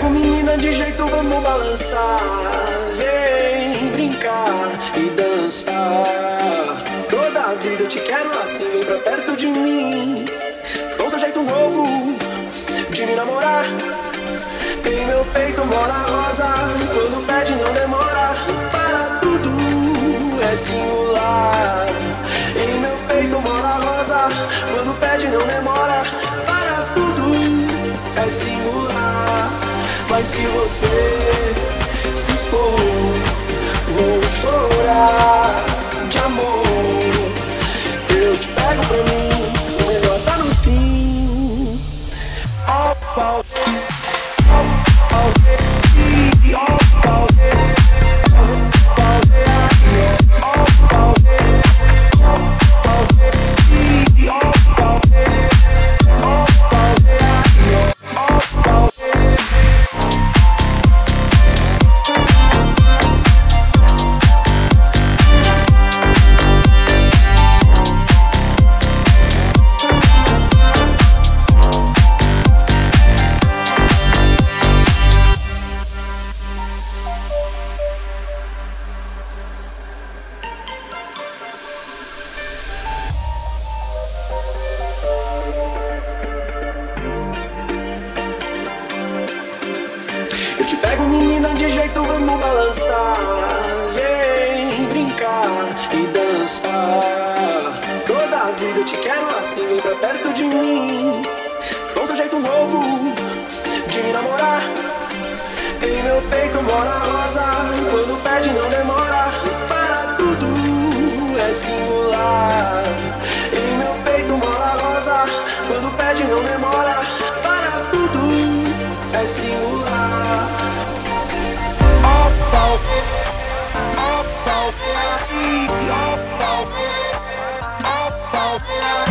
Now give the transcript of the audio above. Pego menina de jeito, vamos balançar. Vem brincar e dançar. Toda a vida eu te quero assim, vem pra perto de mim. Com seu jeito novo de me namorar. Em meu peito mora a rosa, quando pede não demora. Para tudo é singular. Em meu peito mora a rosa, quando pede não demora. Para tudo é singular. Mas se você se for, vou chorar de amor. Eu te pego pra mim, o melhor tá no fim. Oh, oh. Te pego menina de jeito, vamos balançar. Vem brincar e dançar. Toda a vida eu te quero assim, vem pra perto de mim. Com seu jeito novo de me namorar. Em meu peito mora a rosa, quando pede não demora. Para tudo é singular. Em meu peito mora a rosa, quando pede não demora. Para tudo é singular. All about